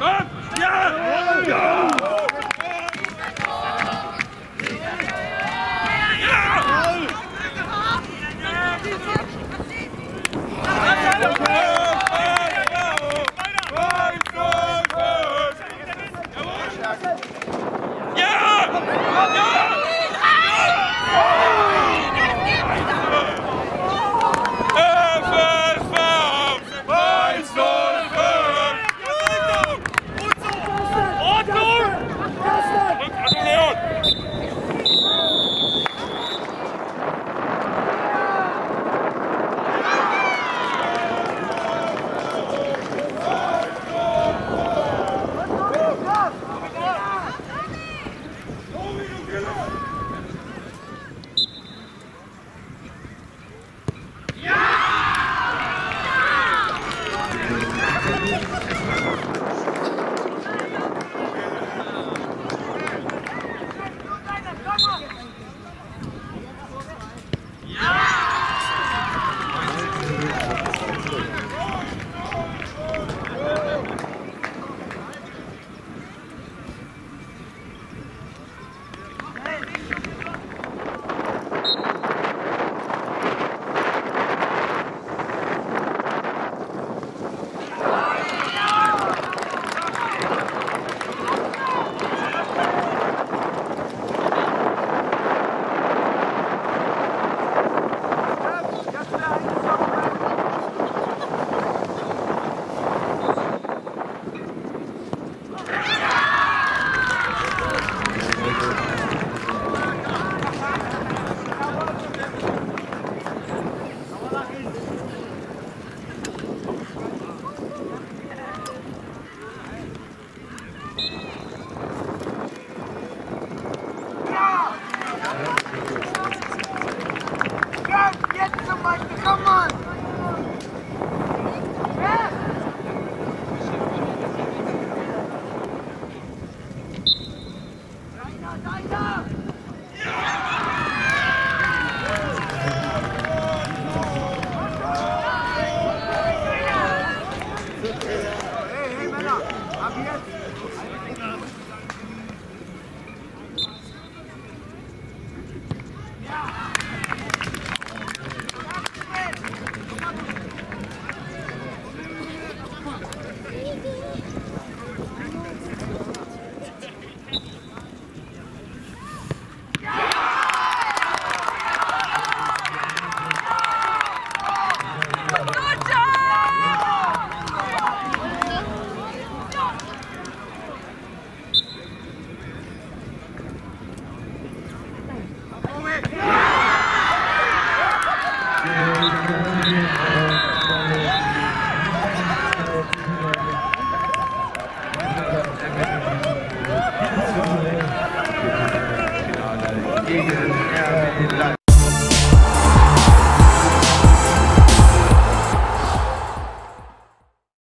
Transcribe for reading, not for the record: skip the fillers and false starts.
Kom!